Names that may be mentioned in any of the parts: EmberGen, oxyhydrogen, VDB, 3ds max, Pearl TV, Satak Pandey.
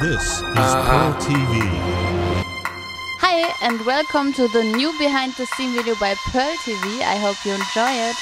This is Pearl TV. Hi and welcome to the new behind the scene video by Pearl TV. I hope you enjoy it.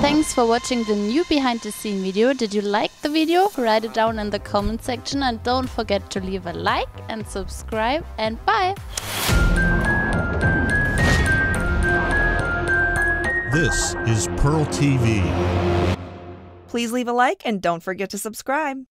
Thanks for watching the new behind the scene video. Did you like the video? Write it down in the comment section and don't forget to leave a like and subscribe, and bye! This is Pearl TV. Please leave a like and don't forget to subscribe.